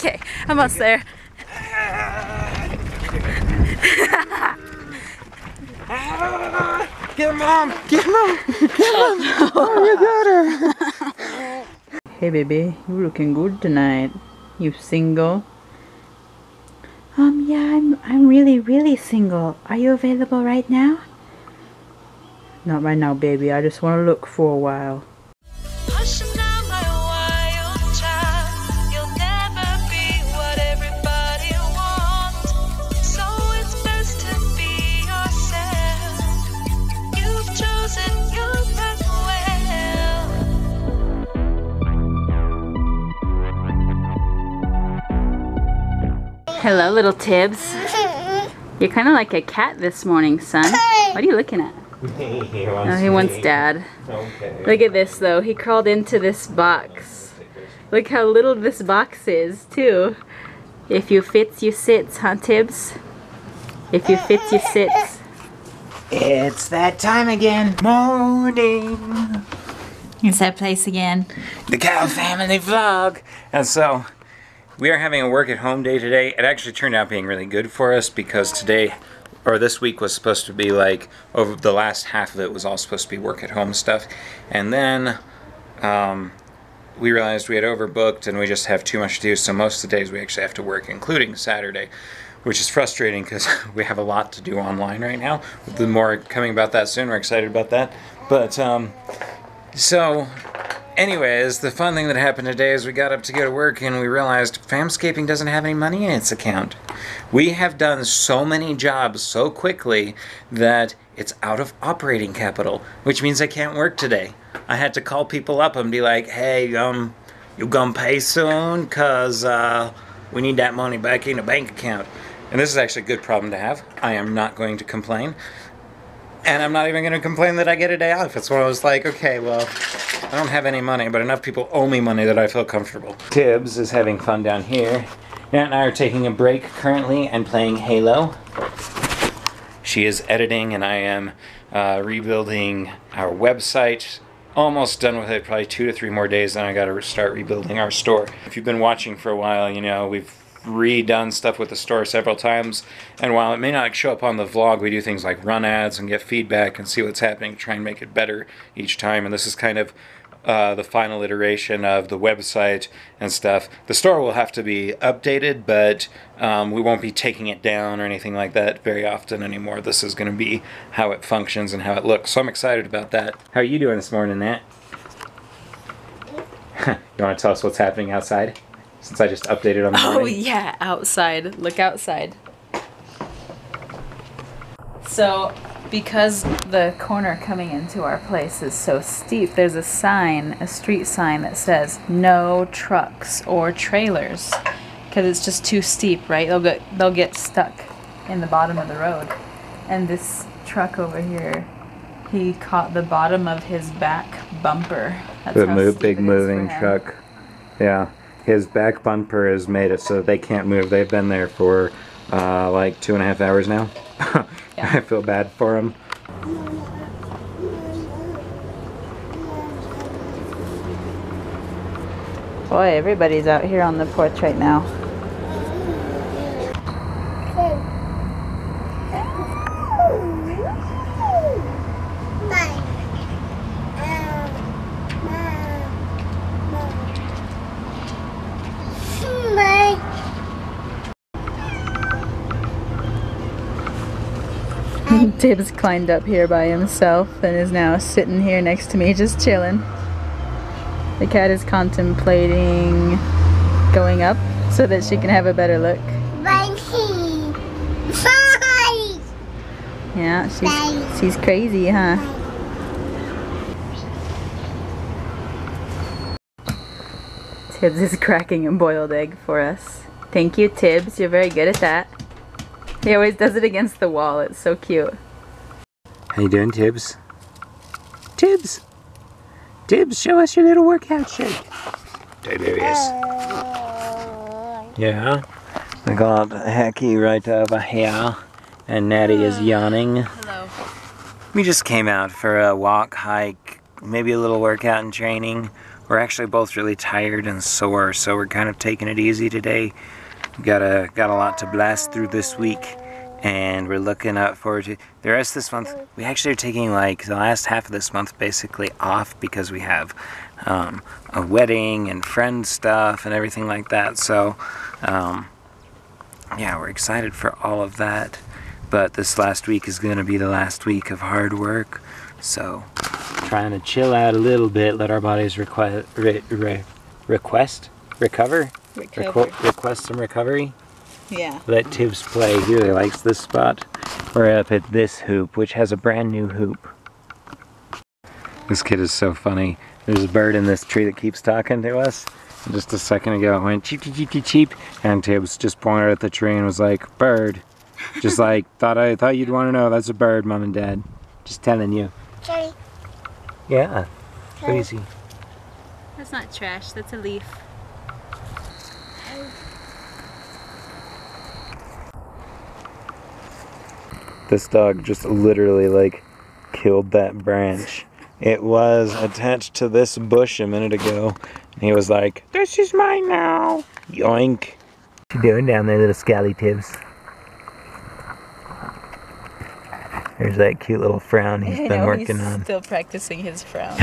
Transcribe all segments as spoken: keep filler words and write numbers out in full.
Okay, I'm almost there. Get mom! Get mom! Get mom! Oh, you got her! Hey baby, you're looking good tonight. You single? Um, yeah, I'm, I'm really, really single. Are you available right now? Not right now, baby. I just want to look for a while. Hello, little Tibs. You're kind of like a cat this morning, son. What are you looking at? he wants, oh, he wants Dad. Okay. Look at this, though. He crawled into this box. Look how little this box is, too. If you fits, you sits, huh, Tibs? If you fits, you sits. It's that time again. Morning. It's that place again. The Keil Family Vlog. And so... we are having a work at home day today. It actually turned out being really good for us because today, or this week was supposed to be like, over the last half of it was all supposed to be work at home stuff. And then um, we realized we had overbooked and we just have too much to do. So most of the days we actually have to work, including Saturday, which is frustrating because we have a lot to do online right now. The more coming about that soon, we're excited about that. But um, so, anyways, the fun thing that happened today is we got up to go to work and we realized Famscaping doesn't have any money in its account. We have done so many jobs so quickly that it's out of operating capital, which means I can't work today. I had to call people up and be like, hey, um, you gonna pay soon? Because uh, we need that money back in the bank account. And this is actually a good problem to have. I am not going to complain. And I'm not even going to complain that I get a day off. It's when I was like, okay, well, I don't have any money, but enough people owe me money that I feel comfortable. Tibs is having fun down here. Nat and I are taking a break currently and playing Halo. She is editing and I am uh, rebuilding our website. Almost done with it, probably two to three more days, then I gotta start rebuilding our store. If you've been watching for a while, you know, we've redone stuff with the store several times, and while it may not show up on the vlog, we do things like run ads and get feedback and see what's happening, try and make it better each time. And this is kind of uh, the final iteration of the website and stuff. The store will have to be updated, but um, we won't be taking it down or anything like that very often anymore. This is going to be how it functions and how it looks, so I'm excited about that. How are you doing this morning, Nat? You want to tell us what's happening outside? Since I just updated on the morning. Oh yeah, outside. Look outside. So, because the corner coming into our place is so steep, there's a sign, a street sign that says no trucks or trailers, because it's just too steep, right? They'll get they'll get stuck in the bottom of the road. And this truck over here, he caught the bottom of his back bumper. That's the how move, big moving truck. Yeah. His back bumper has made it so they can't move. They've been there for uh, like two and a half hours now. Yeah. I feel bad for them. Boy, everybody's out here on the porch right now. Tibs climbed up here by himself and is now sitting here next to me just chilling. The cat is contemplating going up so that she can have a better look. Yeah, she's, she's crazy, huh? Tibs is cracking a boiled egg for us. Thank you, Tibs. You're very good at that. He always does it against the wall. It's so cute. How you doing, Tibs? Tibs! Tibs, show us your little workout shake. Tiberius. Yeah? I got Hecky right over here. And Natty is yawning. Hello. We just came out for a walk, hike, maybe a little workout and training. We're actually both really tired and sore, so we're kind of taking it easy today. We've got a, got a lot to blast through this week, and we're looking up forward to the rest of this month. We actually are taking like the last half of this month basically off because we have um, a wedding and friend stuff and everything like that. So um, yeah, we're excited for all of that. But this last week is going to be the last week of hard work. So trying to chill out a little bit, let our bodies requ re re request, recover, recover. Requ request some recovery. Yeah. Let Tibs play. He really likes this spot. We're up at this hoop, which has a brand new hoop. This kid is so funny. There's a bird in this tree that keeps talking to us. And just a second ago, it went cheep, cheep, cheep, cheep, cheep, and Tibs just pointed at the tree and was like, "Bird." Just like thought I thought you'd want to know. That's a bird, Mom and Dad. Just telling you. Sorry. Yeah, crazy. That's not trash, that's a leaf. This dog just literally like killed that branch. It was attached to this bush a minute ago. And he was like, "This is mine now." Yoink. What you doing down there, little scally Tibs? There's that cute little frown he's been know, working he's on. Still practicing his frown.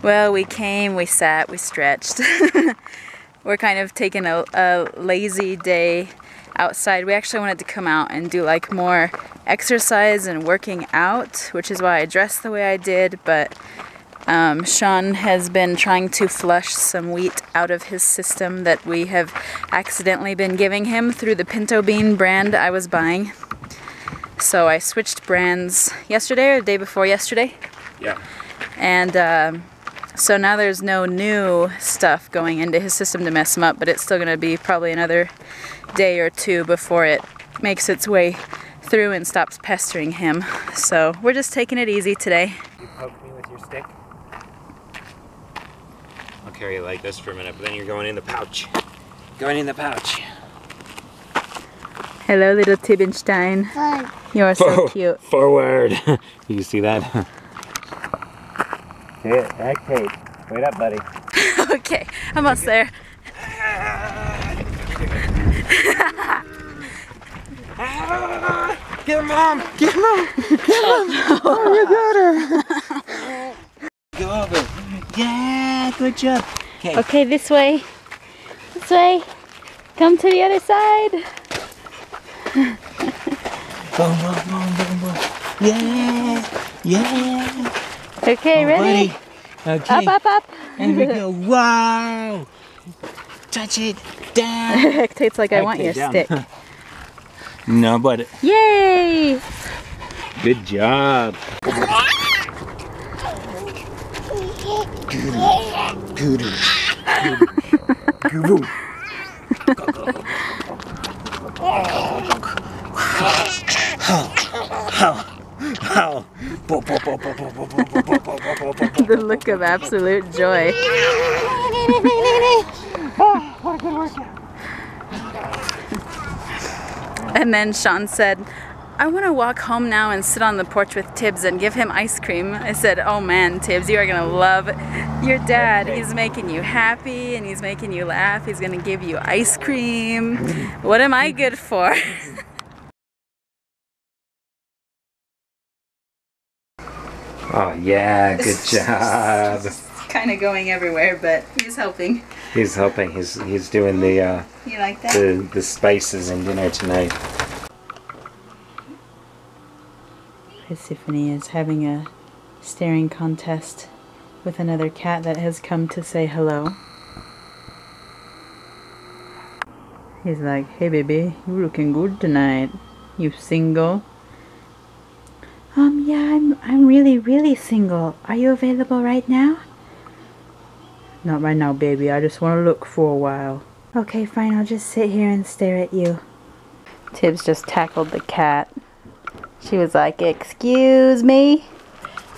Well, we came, we sat, we stretched. We're kind of taking a, a lazy day outside. We actually wanted to come out and do like more exercise and working out, which is why I dressed the way I did. But um, Sean has been trying to flush some wheat out of his system that we have accidentally been giving him through the Pinto Bean brand I was buying. So I switched brands yesterday or the day before yesterday. Yeah. And um, so now there's no new stuff going into his system to mess him up, but it's still going to be probably another day or two before it makes its way through and stops pestering him. So we're just taking it easy today. You poked me with your stick? I'll carry it like this for a minute, but then you're going in the pouch. Going in the pouch. Hello, little Tibbenstein. Hi. You are so cute. Forward. You see that? See it? Lactate. Wait up, buddy. Okay, I'm almost there. Get mom! Get mom! Get mom! Oh, you got her! Go over. Yeah, good job. Okay. Okay, this way. This way. Come to the other side. Boom, boom, boom, boom, boom. Yeah, yeah. Okay, oh, ready? Buddy. Okay. Up, up, up. And we go, wow. Touch it, down. It tastes like I, I want your down. Stick. No, but. Yay. Good job. The look of absolute joy. Oh, what a good workout. And then Sean said, "I want to walk home now and sit on the porch with Tibs and give him ice cream." I said, "Oh man, Tibs, you are going to love your dad. He's making you happy and he's making you laugh. He's going to give you ice cream. What am I good for?" Oh yeah, good job. Kind of going everywhere, but he's helping. He's helping. He's he's doing the uh, you like that? the the spices in dinner tonight. Persephone is having a staring contest with another cat that has come to say hello. He's like, "Hey baby, you're looking good tonight. You single?" Um, yeah, I'm, I'm really, really single. Are you available right now? Not right now, baby. I just want to look for a while. Okay, fine. I'll just sit here and stare at you. Tibs just tackled the cat. She was like, "Excuse me."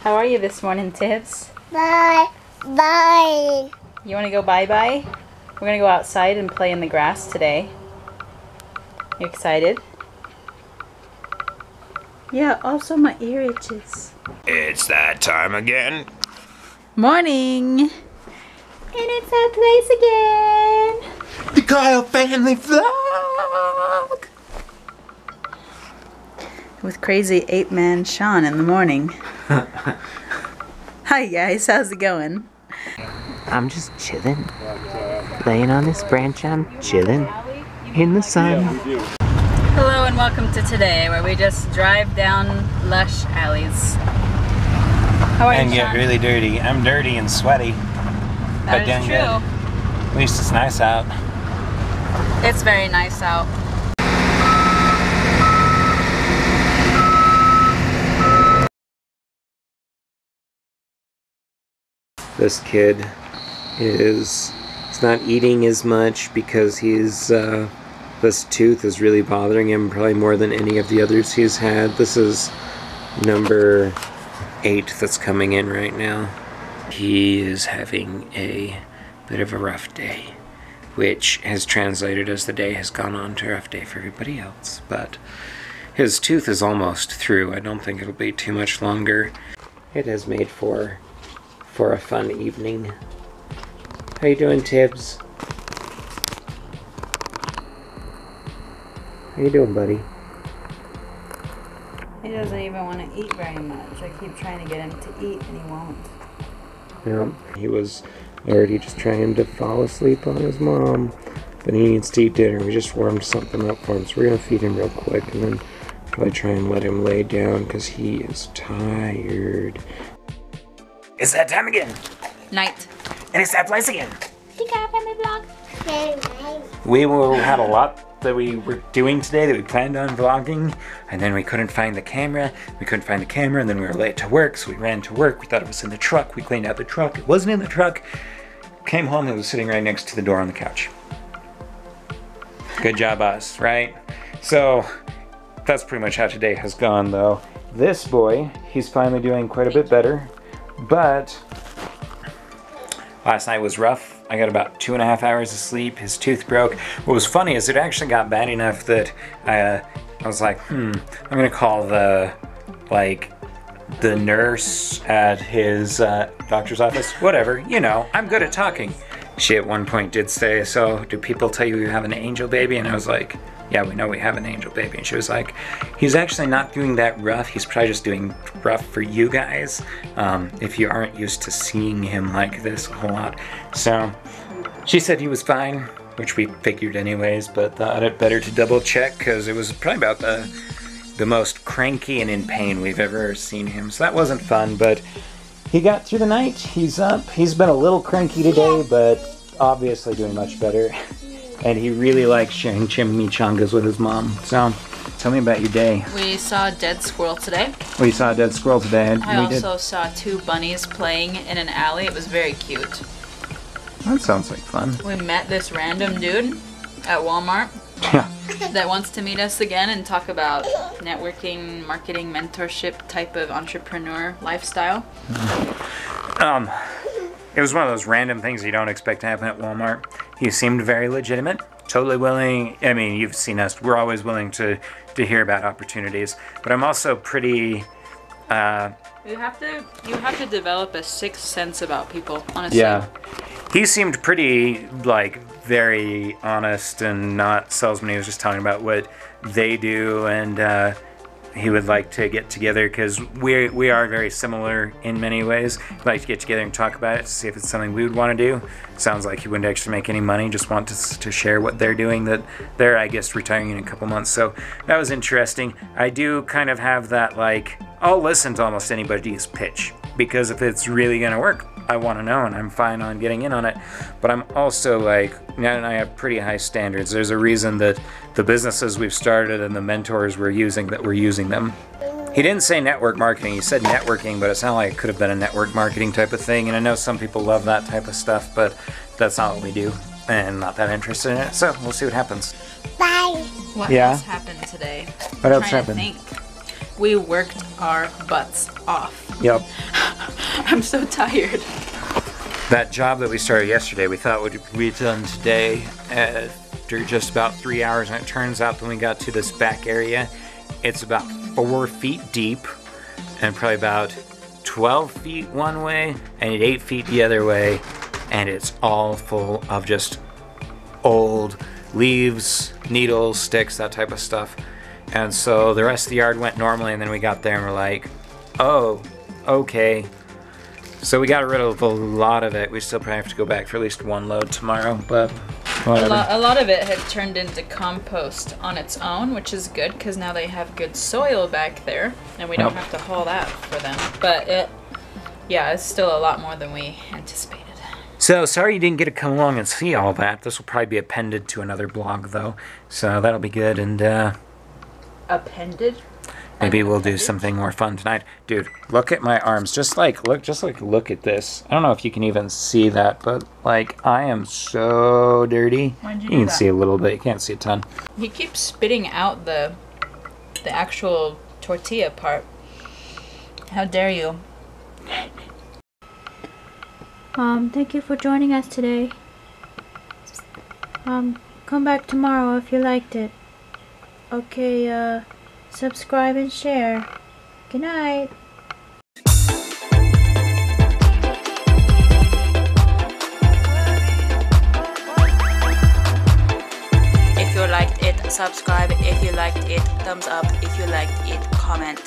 How are you this morning, Tibs? Bye. Bye. You want to go bye-bye? We're going to go outside and play in the grass today. You excited? Yeah, also my ear itches. It's that time again. Morning! And it's our place again. The Keil Family Vlog. With crazy ape man Sean in the morning. Hi guys, how's it going? I'm just chilling. Laying on this branch, I'm chilling in the sun. Hello and welcome to today, where we just drive down lush alleys. How are you, and get Sean? Really dirty. I'm dirty and sweaty. That but is true. Good. At least it's nice out. It's very nice out. This kid is he's not eating as much because he's uh, this tooth is really bothering him, probably more than any of the others he's had. This is number eight that's coming in right now. He is having a bit of a rough day, which has translated as the day has gone on to a rough day for everybody else, but his tooth is almost through. I don't think it'll be too much longer. It has made for for a fun evening. How you doing, Tibs? How you doing, buddy? He doesn't even want to eat very much. I keep trying to get him to eat and he won't. Yeah, he was already just trying to fall asleep on his mom, but he needs to eat dinner. We just warmed something up for him, so we're going to feed him real quick and then probably try and let him lay down because he is tired. It's that time again. Night. And it's that place again. The Keil Family Vlog. Very nice. We had a lot that we were doing today that we planned on vlogging, and then we couldn't find the camera. We couldn't find the camera, and then we were late to work, so we ran to work. We thought it was in the truck. We cleaned out the truck. It wasn't in the truck. Came home, it was sitting right next to the door on the couch. Good job, us, right? So that's pretty much how today has gone, though. This boy, he's finally doing quite a bit better. But last night was rough. I got about two and a half hours of sleep. His tooth broke. What was funny is it actually got bad enough that I, uh, I was like, hmm, I'm gonna call the, like, the nurse at his uh, doctor's office. Whatever, you know, I'm good at talking. She at one point did say, so do people tell you you have an angel baby? And I was like, yeah, we know we have an angel baby. And she was like, he's actually not doing that rough. He's probably just doing rough for you guys um, if you aren't used to seeing him like this a whole lot. So she said he was fine, which we figured anyways, but thought it better to double check because it was probably about the, the most cranky and in pain we've ever seen him. So that wasn't fun, but he got through the night. He's up. He's been a little cranky today, but obviously doing much better. And he really likes sharing chimichangas with his mom. So, tell me about your day. We saw a dead squirrel today. We saw a dead squirrel today. And I we also did. saw two bunnies playing in an alley. It was very cute. That sounds like fun. We met this random dude at Walmart. Yeah. That wants to meet us again and talk about networking, marketing, mentorship type of entrepreneur lifestyle. Mm-hmm. Um. It was one of those random things you don't expect to happen at Walmart. He seemed very legitimate, totally willing. I mean, you've seen us. We're always willing to, to hear about opportunities. But I'm also pretty... Uh, you have to you have to develop a sixth sense about people, honestly. Yeah. He seemed pretty, like, very honest and not salesman. He was just talking about what they do and... Uh, he would like to get together because we we are very similar in many ways. We'd like to get together and talk about it to see if it's something we would want to do. Sounds like he wouldn't actually make any money, just want to, to share what they're doing, that they're, I guess, retiring in a couple months. So that was interesting. I do kind of have that, like, I'll listen to almost anybody's pitch because if it's really going to work, I want to know and I'm fine on getting in on it. But I'm also like, Nat and I have pretty high standards. There's a reason that the businesses we've started and the mentors we're using that we're using them. He didn't say network marketing, he said networking, but it sounded like it could have been a network marketing type of thing. And I know some people love that type of stuff, but that's not what we do and not that interested in it. So we'll see what happens. Bye. What yeah. else happened today? What else happened? We worked our butts off. Yep. I'm so tired. That job that we started yesterday, we thought would be done today after just about three hours, and it turns out when we got to this back area, it's about four feet deep and probably about twelve feet one way and eight feet the other way. and it's all full of just old leaves, needles, sticks, that type of stuff. And so the rest of the yard went normally, and then we got there and we're like, oh, okay. So we got rid of a lot of it. We still probably have to go back for at least one load tomorrow, but whatever. A lot, a lot of it had turned into compost on its own, which is good because now they have good soil back there, and we don't oh. have to haul that for them. But it, yeah, it's still a lot more than we anticipated. So sorry you didn't get to come along and see all that. This will probably be appended to another blog, though, so that'll be good. And uh, appended. Maybe we'll do something more fun tonight. Dude, look at my arms. Just like, look, just like, look at this. I don't know if you can even see that, but like, I am so dirty. Why'd you do that? You can see a little bit, you can't see a ton. He keeps spitting out the, the actual tortilla part. How dare you? Um, thank you for joining us today. Um, come back tomorrow if you liked it. Okay, uh... subscribe and share. Good night. If you liked it, subscribe. If you liked it, thumbs up. If you liked it, comment.